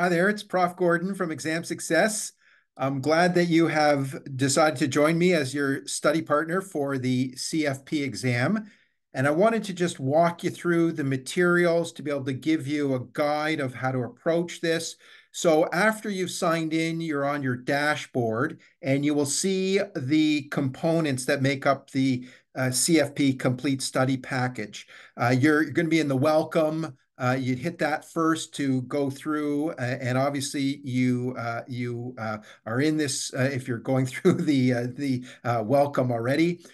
Hi there, it's Prof. Gordon from Exam Success. I'm glad that you have decided to join me as your study partner for the CFP exam. And I wanted to just walk you through the materials to be able to give you a guide of how to approach this. So after you've signed in, you're on your dashboard and you will see the components that make up the CFP Complete Study Package. You're going to be in the welcome. You'd hit that first to go through, and obviously you are in this if you're going through the welcome already.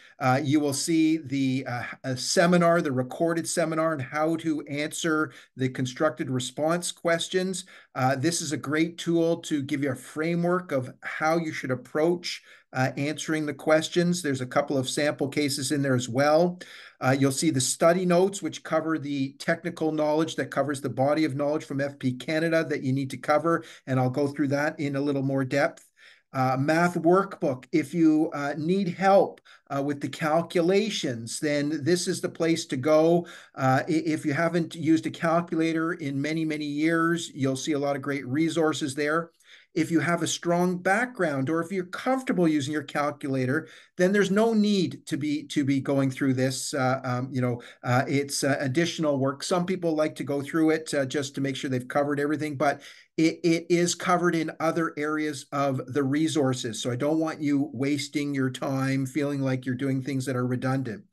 You will see the seminar, the recorded seminar on how to answer the constructed response questions. This is a great tool to give you a framework of how you should approach answering the questions. There's a couple of sample cases in there as well. You'll see the study notes, which cover the technical knowledge that covers the body of knowledge from FP Canada that you need to cover, and I'll go through that in a little more depth. Math workbook. If you need help with the calculations, then this is the place to go. If you haven't used a calculator in many, many years, you'll see a lot of great resources there. If you have a strong background or if you're comfortable using your calculator, then there's no need to be going through this. It's additional work. Some people like to go through it just to make sure they've covered everything, but it is covered in other areas of the resources. So I don't want you wasting your time feeling like you're doing things that are redundant.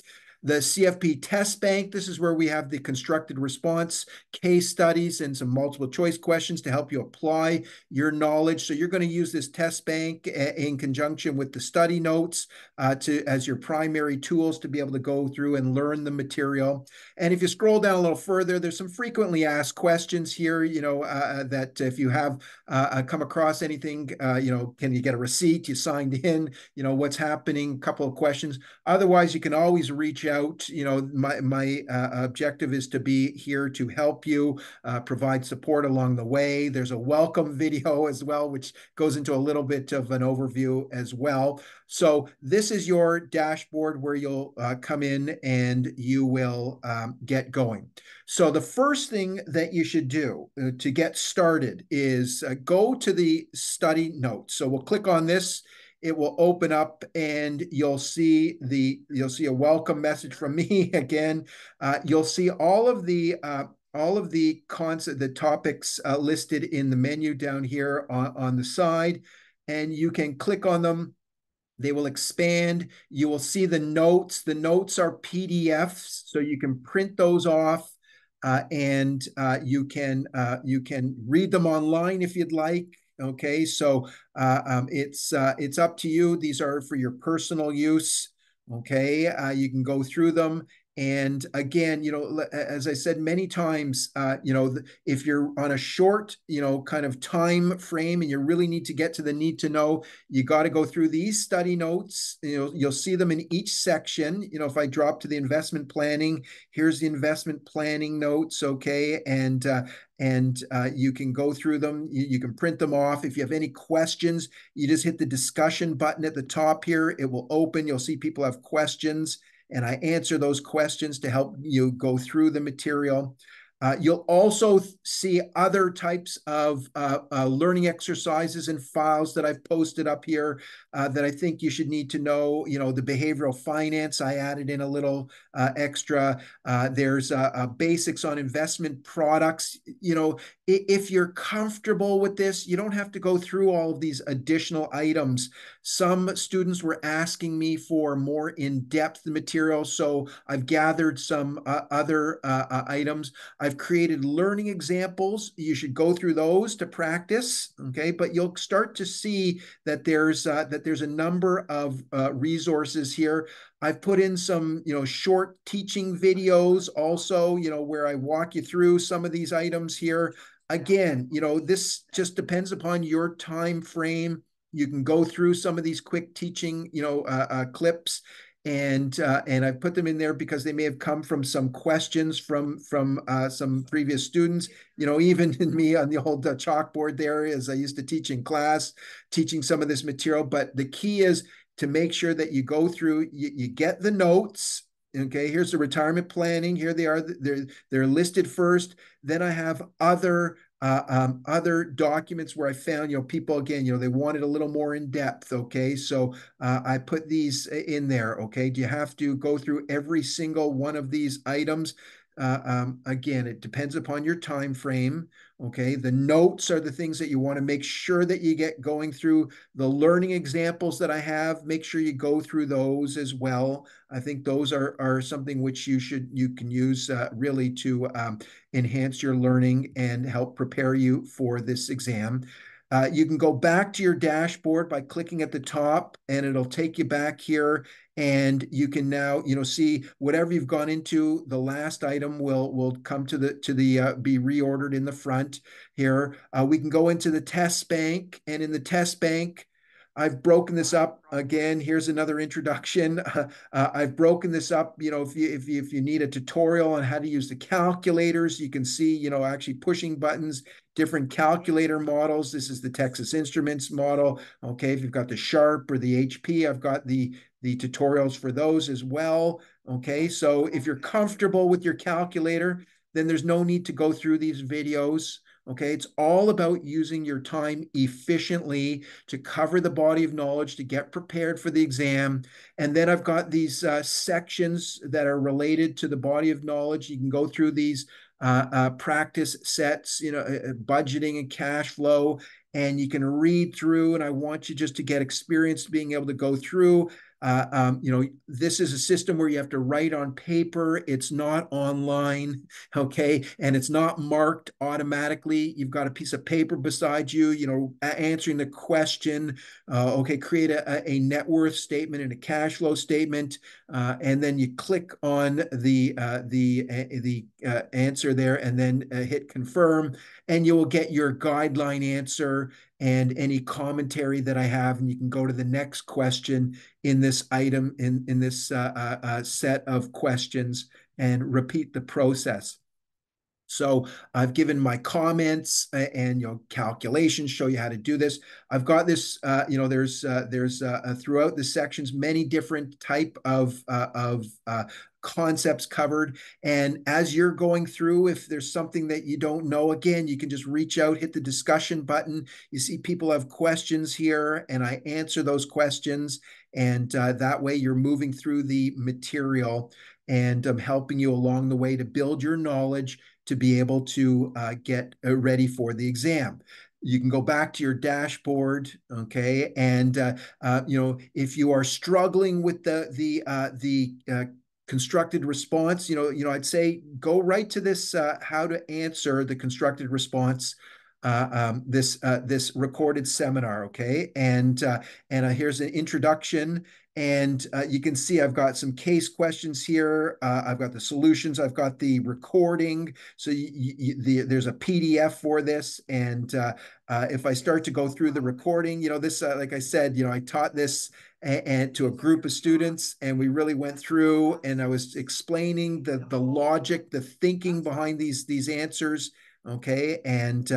The CFP test bank, this is where we have the constructed response, case studies, and some multiple choice questions to help you apply your knowledge. So you're going to use this test bank in conjunction with the study notes as your primary tools to be able to go through and learn the material. And if you scroll down a little further, there's some frequently asked questions here, that if you have come across anything, can you get a receipt? You signed in, what's happening? A couple of questions. Otherwise, you can always reach out. My objective is to be here to help you, provide support along the way. There's a welcome video as well, which goes into a little bit of an overview as well. So this is your dashboard where you'll come in and you will get going. So the first thing that you should do to get started is go to the study notes. So we'll click on this. It will open up and you'll see a welcome message from me again. You'll see all of the concept, the topics listed in the menu down here on the side, and you can click on them. They will expand. You will see the notes. The notes are PDFs, so you can print those off. You can read them online if you'd like. Okay, so it's up to you. These are for your personal use. Okay, you can go through them. And again, as I said many times, if you're on a short, kind of time frame and you really need to get to the need to know, you got to go through these study notes. You'll see them in each section. If I drop to the investment planning, here's the investment planning notes. Okay. And you can go through them. You can print them off. If you have any questions, you just hit the discussion button at the top here. It will open. You'll see people have questions. And I answer those questions to help you go through the material. You'll also see other types of learning exercises and files that I've posted up here that I think you should need to know. The behavioral finance, I added in a little extra. There's basics on investment products. If you're comfortable with this, you don't have to go through all of these additional items. Some students were asking me for more in-depth material, so I've gathered some other items. I've created learning examples. You should go through those to practice, okay? But you'll start to see that there's a number of resources here. I've put in some, short teaching videos also, where I walk you through some of these items here. Again, this just depends upon your time frame. You can go through some of these quick teaching, clips, and I've put them in there because they may have come from some questions from some previous students. Even in me on the old chalkboard there, as I used to teach in class, teaching some of this material. But the key is to make sure that you go through, you get the notes. Okay, here's the retirement planning. Here they are. They're listed first. Then I have other Other documents where I found, people, again, they wanted a little more in depth. Okay. So I put these in there. Okay. Do you have to go through every single one of these items? Again, it depends upon your time frame. Okay. The notes are the things that you want to make sure that you get going through. The learning examples that I have, make sure you go through those as well. I think those are something which you can use really to enhance your learning and help prepare you for this exam. You can go back to your dashboard by clicking at the top, and it'll take you back here, and you can now, see whatever you've gone into. The last item will come to the be reordered in the front here. We can go into the test bank, and in the test bank, I've broken this up again. Here's another introduction. I've broken this up. If you need a tutorial on how to use the calculators, you can see, actually pushing buttons, different calculator models. This is the Texas Instruments model. Okay, if you've got the Sharp or the HP, I've got the tutorials for those as well. Okay, so if you're comfortable with your calculator, then there's no need to go through these videos. Okay, it's all about using your time efficiently to cover the body of knowledge, to get prepared for the exam. And then I've got these sections that are related to the body of knowledge. You can go through these practice sets, budgeting and cash flow, and you can read through. And I want you just to get experienced being able to go through. This is a system where you have to write on paper. It's not online, okay? And it's not marked automatically. You've got a piece of paper beside you, answering the question. Okay, create a net worth statement and a cash flow statement. And then you click on the answer there, and then hit confirm, and you will get your guideline answer and any commentary that I have, and you can go to the next question in this item, in this set of questions, and repeat the process. So I've given my comments and calculations, show you how to do this. I've got this, there's throughout the sections many different type of concepts covered. And as you're going through, if there's something that you don't know, again, you can just reach out, hit the discussion button. You see people have questions here, and I answer those questions. And that way you're moving through the material, and I'm helping you along the way to build your knowledge to be able to get ready for the exam. You can go back to your dashboard, okay? And if you are struggling with the constructed response, I'd say go right to this how to answer the constructed response. This recorded seminar, okay, and here's an introduction, and you can see I've got some case questions here. I've got the solutions. I've got the recording. So there's a PDF for this, and if I start to go through the recording, this like I said, I taught this and to a group of students, and we really went through, and I was explaining the logic, the thinking behind these answers. Okay, and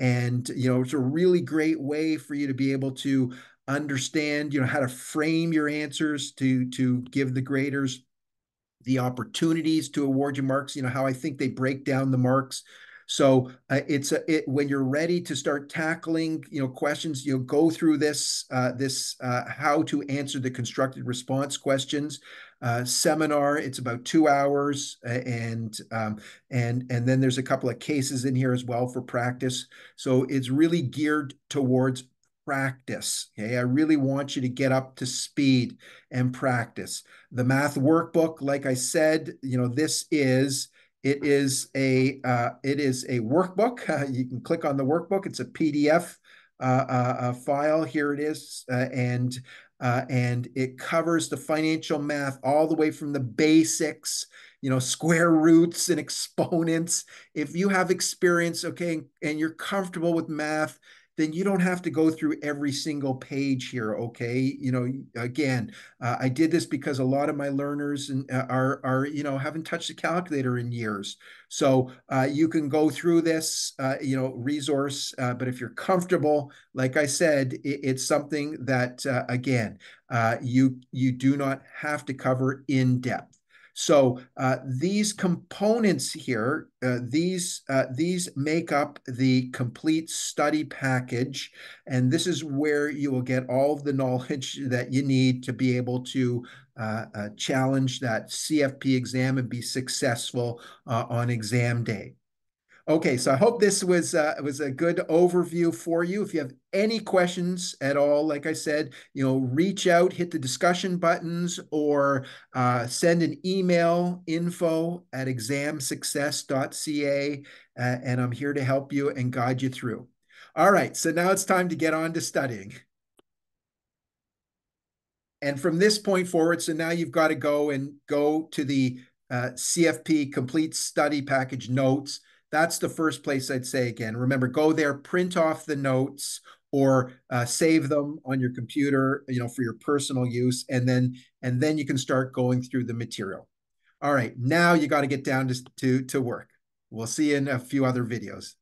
it's a really great way for you to be able to understand, how to frame your answers to give the graders the opportunities to award your marks. How I think they break down the marks. So when you're ready to start tackling, questions, you'll go through this how to answer the constructed response questions seminar. It's about 2 hours, and then there's a couple of cases in here as well for practice. So it's really geared towards practice. Okay, I really want you to get up to speed and practice. The math workbook, like I said, It is a workbook. You can click on the workbook. It's a PDF file. Here it is, and it covers the financial math all the way from the basics, square roots and exponents. If you have experience, okay, and you're comfortable with math, then you don't have to go through every single page here, okay? Again, I did this because a lot of my learners are haven't touched a calculator in years. So you can go through this, resource, but if you're comfortable, like I said, it's something that, again, you do not have to cover in depth. So these components here, these make up the complete study package, and this is where you will get all of the knowledge that you need to be able to challenge that CFP exam and be successful on exam day. Okay, so I hope this was a good overview for you. If you have any questions at all, like I said, reach out, hit the discussion buttons, or send an email, info@examsuccess.ca, and I'm here to help you and guide you through. All right, so now it's time to get on to studying. And from this point forward, so now you've got to go to the CFP Complete Study Package Notes. That's the first place I'd say again. Remember, go there, print off the notes, or save them on your computer, for your personal use, and then you can start going through the material. All right, now you got to get down to work. We'll see you in a few other videos.